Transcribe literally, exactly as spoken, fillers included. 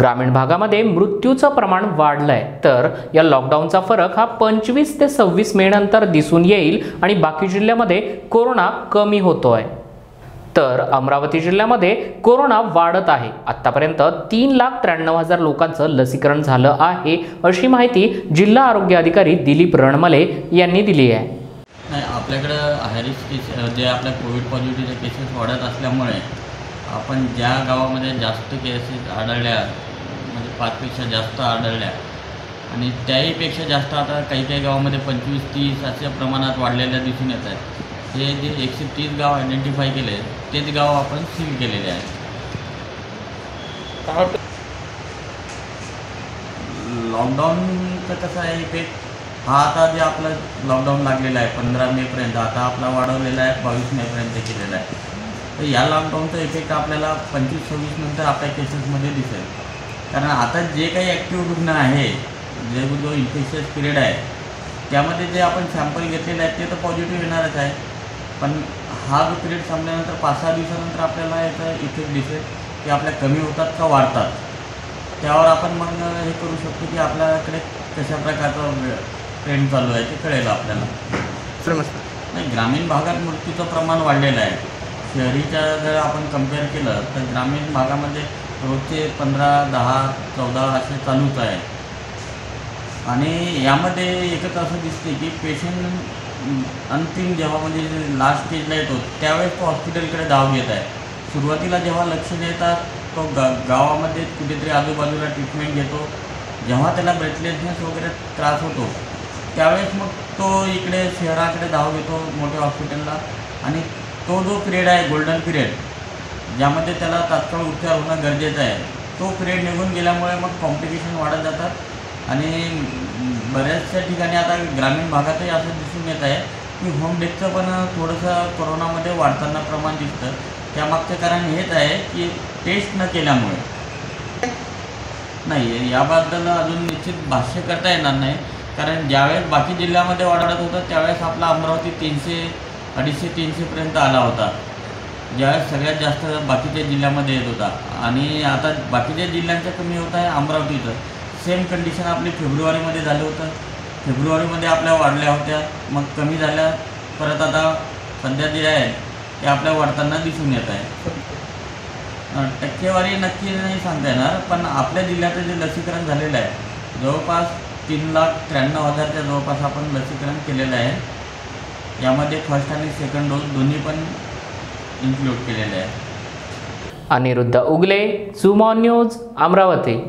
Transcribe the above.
ग्रामीण भागामध्ये मृत्यूचं प्रमाण वाढलंय, तर या लॉकडाऊनचा फरक हा पंचवीस ते सव्वीस मे नंतर दिसून येईल आणि बाकी जिल्ह्यामध्ये कोरोना कमी होतोय। तर अमरावती जिल्ह्यामध्ये कोरोना वाढत आहे। आतापर्यंत तीन लाख त्र्याण्णव हजार लोकांचं लसीकरण झालं आहे अशी माहिती जिल्हा आरोग्य अधिकारी दिलीप रणमळे यांनी दिली आहे। नाही, आपल्याकडे हायरिस्क केस जे आपल्या कोविड पॉझिटिव्हचे केसेस वाढत असल्यामुळे आपण ज्या गावामध्ये जास्त केसेस आढळल्या, म्हणजे पाचपेक्षा जास्त आढळल्या आणि त्याहीपेक्षा जास्त आता काही काही गावामध्ये पंचवीस तीस अशा प्रमाणात वाढलेल्या दिसून येत आहेत। हे जे एकशे तीस गाव आयडेंटिफाय केले तेच गाव आपण सील केलेले आहेत। लॉकडाऊनचं कसं आहे ते, हा आता जे आपला लॉकडाऊन लागलेला आहे पंधरा मेपर्यंत, आता आपला वाढवलेला आहे बावीस मेपर्यंत केलेला आहे, तर या लॉकडाऊनचा इफेक्ट आपल्याला पंचवीस सव्वीस नंतर आपल्या केसेसमध्ये दिसेल। कारण आता जे काही ॲक्टिव्ह रुग्ण आहे, जे जो इन्फेक्शियस पिरियड आहे त्यामध्ये जे आपण सॅम्पल घेतलेले आहेत ते तर पॉझिटिव्ह येणारच आहे, पण हा जो पिरियड संपल्यानंतर पाच सहा दिवसानंतर आपल्याला याचा इफेक्ट दिसेल की आपल्या कमी होतात का वाढतात, त्यावर आपण मग हे करू शकतो की आपल्याकडे कशा प्रकारचा ट्रेंड चालू आहे ते कळेल आपल्याला। नमस्कार। नाही, ग्रामीण भागात मृत्यूचं प्रमाण वाढलेलं आहे। शहरीच्या जर आपण कम्पेअर केलं तर ग्रामीण भागामध्ये रोजचे पंधरा दहा चौदा असे चालूच आहे आणि यामध्ये एकच असं दिसते की पेशंट अंतिम जेव्हा म्हणजे लास्ट स्टेजला येतो त्यावेळेस तो हॉस्पिटलकडे धाव घेत आहे। सुरुवातीला जेव्हा लक्ष देतात तो गा गावामध्ये कुठेतरी आजूबाजूला ट्रीटमेंट घेतो, जेव्हा त्याला ब्रेथलेसनेस वगैरे त्रास होतो त्यावेळेस मग तो इकडे शहराकडे धाव घेतो मोठ्या हॉस्पिटलला आणि तो जो पिरियड आहे गोल्डन पिरियड ज्यामध्ये त्याला तात्काळ उपचार होणं गरजेचं आहे तो पिरियड निघून गेल्यामुळे मग कॉम्प्लिकेशन वाढत जातात आणि बऱ्याचशा ठिकाणी आता ग्रामीण भागातही असं दिसून येत आहे की होम डेथचं पण थोडंसं कोरोनामध्ये वाढताना प्रमाण दिसतं। त्यामागचं कारण हेच आहे की टेस्ट न केल्यामुळे। नाही, याबद्दल अजून निश्चित भाष्य करता येणार नाही, कारण ज्यावेळेस बाकी जिल्ह्यामध्ये वाढत होतं त्यावेळेस आपला अमरावती तीनशे अडीचशे तीनशेपर्यंत आला होता, ज्यावेळेस सगळ्यात जास्त बाकीच्या जिल्ह्यामध्ये येत होता आणि आता बाकीच्या जिल्ह्यांचं कमी होत आहे, अमरावतीचं सेम कंडिशन आपली फेब्रुवारीमध्ये झालं होतं। फेब्रुवारीमध्ये आपल्या वाढल्या होत्या, मग कमी झाल्या, परत आता सध्या जे आहे ते आपल्या वाढताना दिसून येत आहे। टक्केवारी नक्की नाही सांगता येणार, पण आपल्या जिल्ह्याचं जे लसीकरण झालेलं आहे जवळपास तीन लाख त्र्याण्णव हजारच्या जवळपास आपण लसीकरण केलेलं आहे, यामध्ये फर्स्ट आणि सेकंड डोस दोन्ही पण इन्क्लूड केलेले आहे। अनिरुद्ध उगले, झूम ऑन न्यूज, अमरावती।